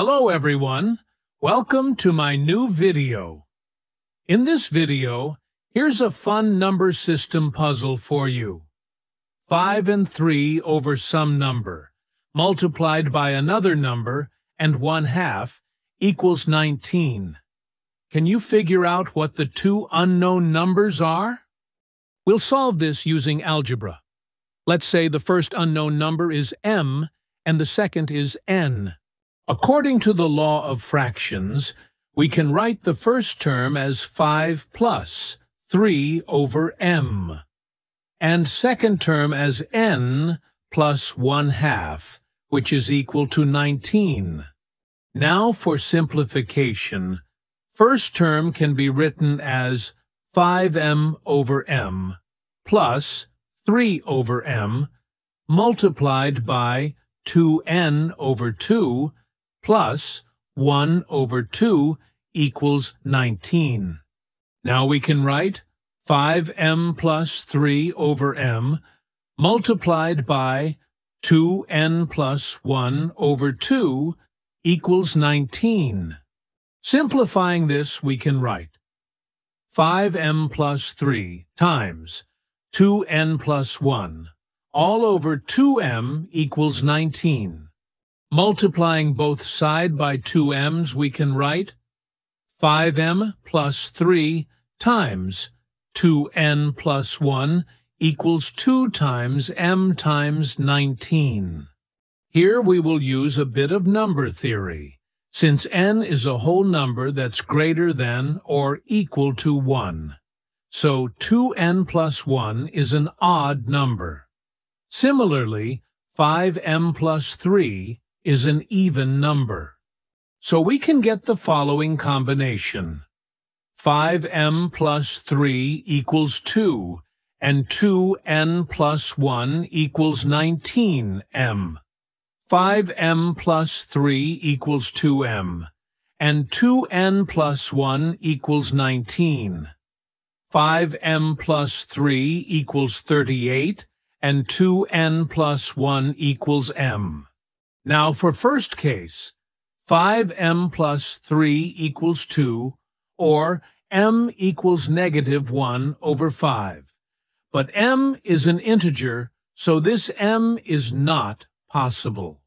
Hello everyone, welcome to my new video. In this video, here's a fun number system puzzle for you. 5 and 3 over some number, multiplied by another number, and 1/2 equals 19. Can you figure out what the two unknown numbers are? We'll solve this using algebra. Let's say the first unknown number is m, and the second is n. According to the law of fractions, we can write the first term as 5 plus 3 over m, and second term as n plus 1/2, which is equal to 19. Now for simplification, first term can be written as 5m over m plus 3 over m multiplied by 2n over 2 plus 1 over 2 equals 19. Now we can write 5m plus 3 over m multiplied by 2n plus 1 over 2 equals 19. Simplifying this, we can write 5m plus 3 times 2n plus 1 all over 2m equals 19. Multiplying both side by 2m's, we can write 5m plus 3 times 2n plus 1 equals 2 times m times 19. Here we will use a bit of number theory, since n is a whole number that's greater than or equal to 1. So 2n plus 1 is an odd number. Similarly, 5m plus 3 is an even number. So we can get the following combination. 5m plus 3 equals 2, and 2n plus 1 equals 19m. 5m plus 3 equals 2m, and 2n plus 1 equals 19. 5m plus 3 equals 38, and 2n plus 1 equals m. Now for first case, 5m plus 3 equals 2, or m equals negative 1 over 5. But m is an integer, so this m is not possible.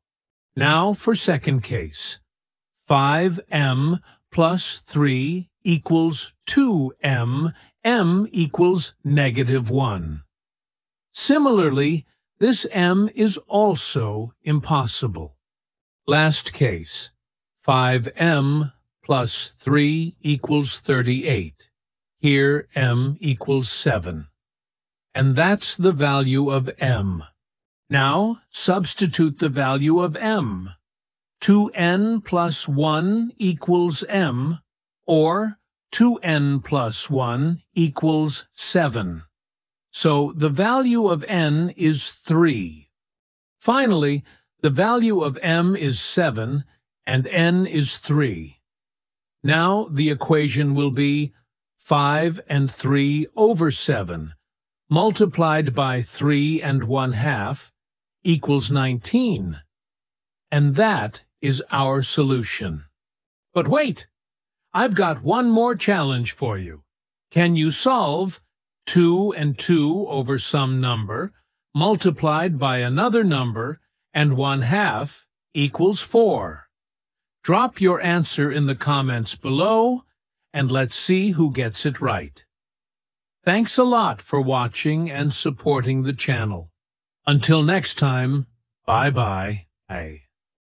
Now for second case, 5m plus 3 equals 2m, m equals negative 1. Similarly, this m is also impossible. Last case, 5m plus 3 equals 38. Here m equals 7. And that's the value of m. Now substitute the value of m. 2n plus 1 equals m, or 2n plus 1 equals 7. So the value of n is 3. Finally, the value of m is 7, and n is 3. Now the equation will be 5 and 3 over 7, multiplied by 3 and 1/2 equals 19. And that is our solution. But wait, I've got one more challenge for you. Can you solve 2 and 2 over some number, multiplied by another number, and 1/2 equals 4. Drop your answer in the comments below, and let's see who gets it right. Thanks a lot for watching and supporting the channel. Until next time, bye-bye.